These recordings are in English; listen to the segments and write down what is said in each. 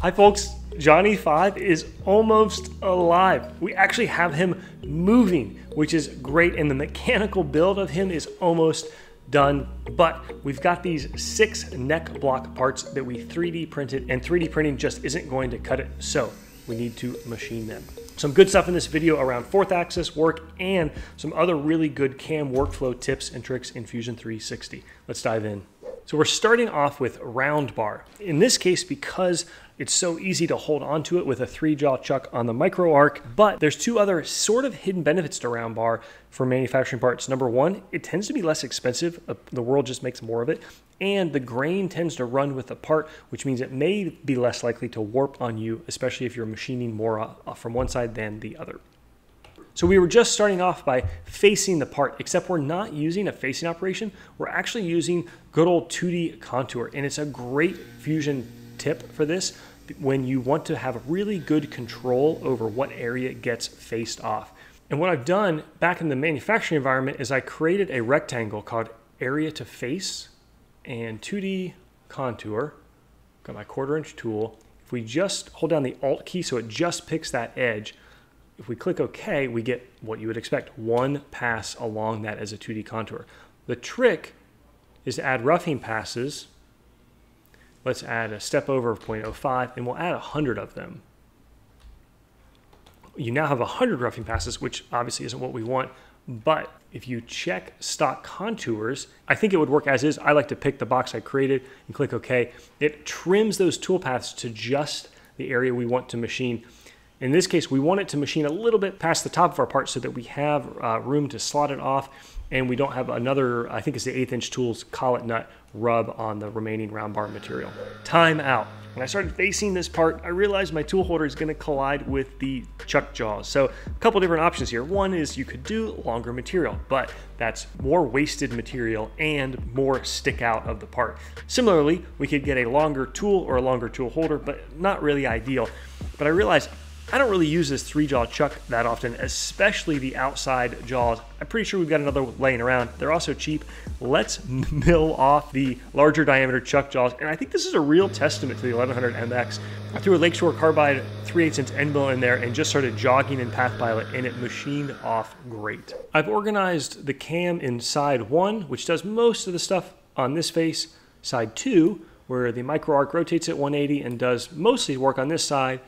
Hi folks, Johnny 5 is almost alive. We actually have him moving, which is great, and the mechanical build of him is almost done, but we've got these 6 neck block parts that we 3D printed, and 3D printing just isn't going to cut it, so we need to machine them. Some good stuff in this video around 4th axis work and some other really good CAM workflow tips and tricks in Fusion 360. Let's dive in. So we're starting off with round bar. In this case, because it's so easy to hold onto it with a 3-jaw chuck on the microARC, but there's 2 other sort of hidden benefits to round bar for manufacturing parts. Number 1, it tends to be less expensive. The world just makes more of it. And the grain tends to run with the part, which means it may be less likely to warp on you, especially if you're machining more from one side than the other. So we were just starting off by facing the part, except we're not using a facing operation. We're actually using good old 2D contour, and it's a great Fusion tip for this when you want to have really good control over what area gets faced off. And what I've done back in the manufacturing environment is I created a rectangle called area to face and 2D contour. Got my 1/4-inch tool. If we just hold down the Alt key so it just picks that edge, if we click OK, we get what you would expect, 1 pass along that as a 2D contour. The trick is to add roughing passes. Let's add a step over of 0.05, and we'll add 100 of them. You now have 100 roughing passes, which obviously isn't what we want, but if you check stock contours, I think it would work as is. I like to pick the box I created and click OK. It trims those toolpaths to just the area we want to machine. In this case, we want it to machine a little bit past the top of our part so that we have room to slot it off, and we don't have another, I think it's the 1/8-inch tool's collet nut rub on the remaining round bar material. Time out. When I started facing this part, I realized my tool holder is going to collide with the chuck jaws. So a couple different options here. One is you could do longer material, but that's more wasted material and more stick out of the part. Similarly, we could get a longer tool or a longer tool holder, but not really ideal. But I realized I don't really use this 3-jaw chuck that often, especially the outside jaws. I'm pretty sure we've got another laying around. They're also cheap. Let's mill off the larger diameter chuck jaws. And I think this is a real testament to the 1100MX. I threw a Lakeshore carbide 3/8-inch end mill in there and just started jogging in Path Pilot, and it machined off great. I've organized the cam in side 1, which does most of the stuff on this face, side 2, where the microARC rotates at 180 and does mostly work on this side,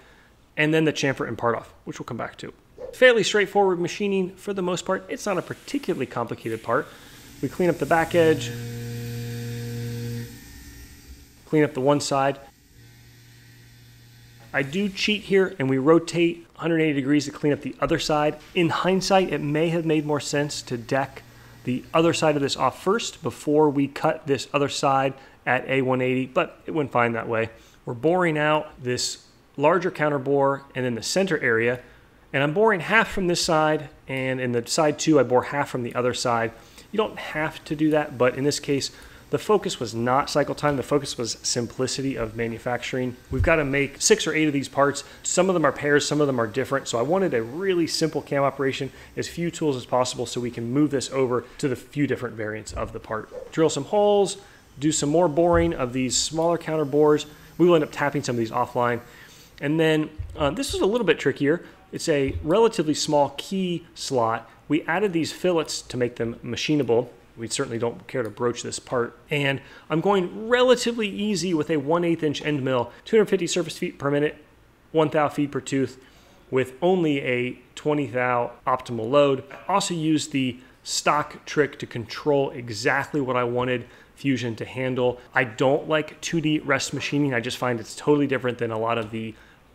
and then the chamfer and part off, which we'll come back to. Fairly straightforward machining for the most part. It's not a particularly complicated part. We clean up the back edge, clean up the one side. I do cheat here, and we rotate 180 degrees to clean up the other side. In hindsight, it may have made more sense to deck the other side of this off first before we cut this other side at A180, but it went fine that way. We're boring out this larger counter bore and then the center area, and I'm boring half from this side, and in the side 2 I bore half from the other side. You don't have to do that, but in this case the focus was not cycle time, the focus was simplicity of manufacturing. We've got to make 6 or 8 of these parts. Some of them are pairs, some of them are different, so I wanted a really simple cam operation, as few tools as possible, so we can move this over to the few different variants of the part. Drill some holes, do some more boring of these smaller counter bores. We will end up tapping some of these offline. And then this is a little bit trickier. It's a relatively small key slot. We added these fillets to make them machinable. We certainly don't care to broach this part. And I'm going relatively easy with a 1/8-inch end mill, 250 surface feet per minute, 1,000 feed per tooth, with only a 20,000 optimal load. I also used the stock trick to control exactly what I wanted Fusion to handle. I don't like 2D rest machining. I just find it's totally different than a lot of the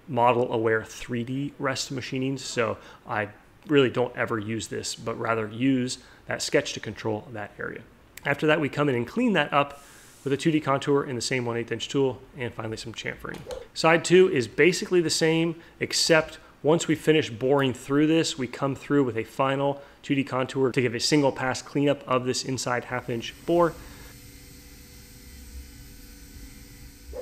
model-aware 3D rest machining, so I really don't ever use this, but rather use that sketch to control that area. After that, we come in and clean that up with a 2D contour in the same 1/8-inch tool, and finally some chamfering. Side 2 is basically the same, except once we finish boring through this, we come through with a final 2D contour to give a single pass cleanup of this inside 1/2-inch bore.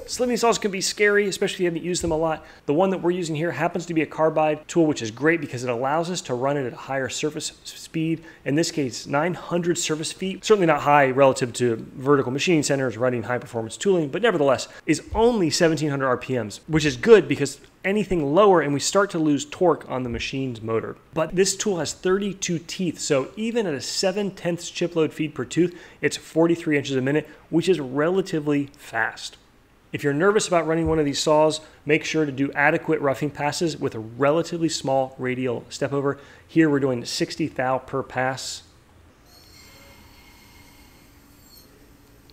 Sliving saws can be scary, especially if you haven't used them a lot. The one that we're using here happens to be a carbide tool, which is great because it allows us to run it at a higher surface speed. In this case, 900 surface feet, certainly not high relative to vertical machining centers running high performance tooling, but nevertheless is only 1700 RPMs, which is good because anything lower and we start to lose torque on the machine's motor. But this tool has 32 teeth, so even at a 7/10 chip load feed per tooth, it's 43 inches a minute, which is relatively fast. If you're nervous about running one of these saws, make sure to do adequate roughing passes with a relatively small radial step over. Here we're doing 60 thou per pass.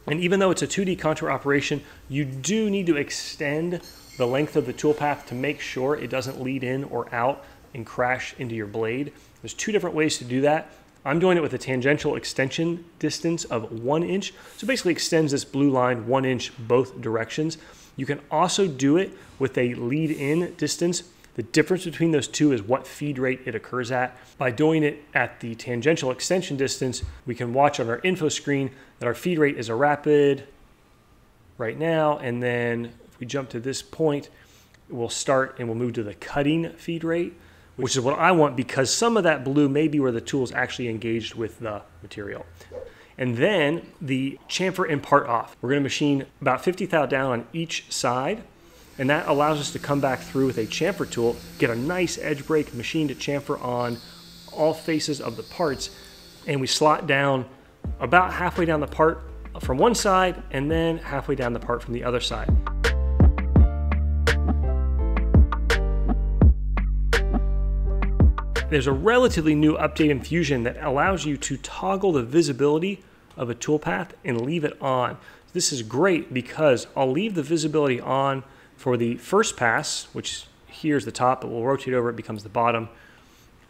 And even though it's a 2D contour operation, you do need to extend the length of the toolpath to make sure it doesn't lead in or out and crash into your blade. There's two different ways to do that. I'm doing it with a tangential extension distance of 1 inch. So basically extends this blue line 1 inch both directions. You can also do it with a lead in distance. The difference between those two is what feed rate it occurs at. By doing it at the tangential extension distance, we can watch on our info screen that our feed rate is a rapid right now. And then if we jump to this point, we'll start and we'll move to the cutting feed rate, which is what I want because some of that blue may be where the tool's actually engaged with the material. And then the chamfer and part off. We're gonna machine about 50 thou down on each side, and that allows us to come back through with a chamfer tool, get a nice edge break, machined chamfer on all faces of the parts, and we slot down about halfway down the part from one side and then halfway down the part from the other side. There's a relatively new update in Fusion that allows you to toggle the visibility of a toolpath and leave it on. This is great because I'll leave the visibility on for the first pass, which here's the top, but we'll rotate over, it becomes the bottom.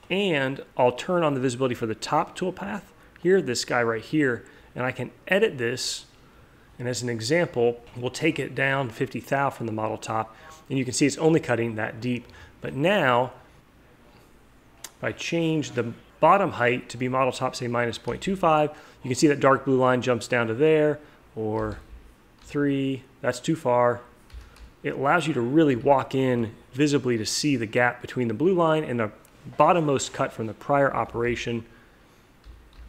And I'll turn on the visibility for the top toolpath here, this guy right here, and I can edit this. And as an example, we'll take it down 50 thou from the model top, and you can see it's only cutting that deep. But now, if I change the bottom height to be model top, say minus 0.25, you can see that dark blue line jumps down to there, or 3, that's too far. It allows you to really walk in visibly to see the gap between the blue line and the bottommost cut from the prior operation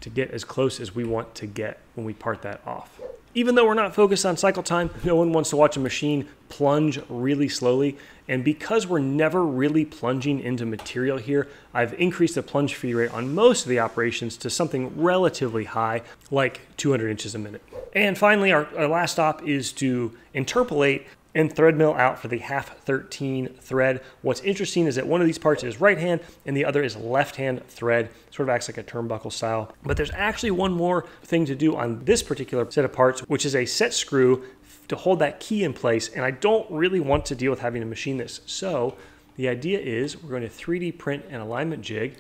to get as close as we want to get when we part that off. Even though we're not focused on cycle time, no one wants to watch a machine plunge really slowly. And because we're never really plunging into material here, I've increased the plunge feed rate on most of the operations to something relatively high, like 200 inches a minute. And finally, our last stop is to interpolate and thread mill out for the half 13 thread. What's interesting is that one of these parts is right hand and the other is left hand thread. Sort of acts like a turnbuckle style. But there's actually one more thing to do on this particular set of parts, which is a set screw to hold that key in place. And I don't really want to deal with having to machine this. So the idea is we're going to 3D print an alignment jig.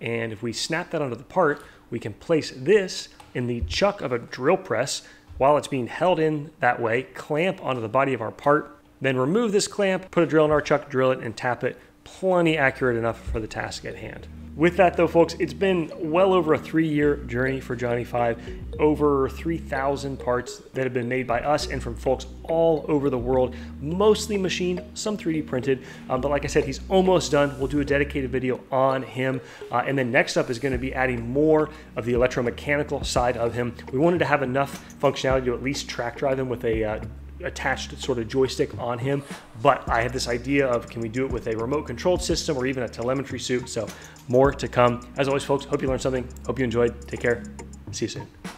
And if we snap that onto the part, we can place this in the chuck of a drill press while it's being held in that way, clamp onto the body of our part, then remove this clamp, put a drill in our chuck, drill it and tap it, plenty accurate enough for the task at hand. With that though, folks, it's been well over a 3-year journey for Johnny 5, over 3,000 parts that have been made by us and from folks all over the world, mostly machined, some 3D printed, but like I said, he's almost done. We'll do a dedicated video on him. And then next up is gonna be adding more of the electromechanical side of him. We wanted to have enough functionality to at least track drive him with a attached sort of joystick on him, but I had this idea of can we do it with a remote controlled system or even a telemetry suit, so more to come. As always folks, hope you learned something, hope you enjoyed, take care, see you soon.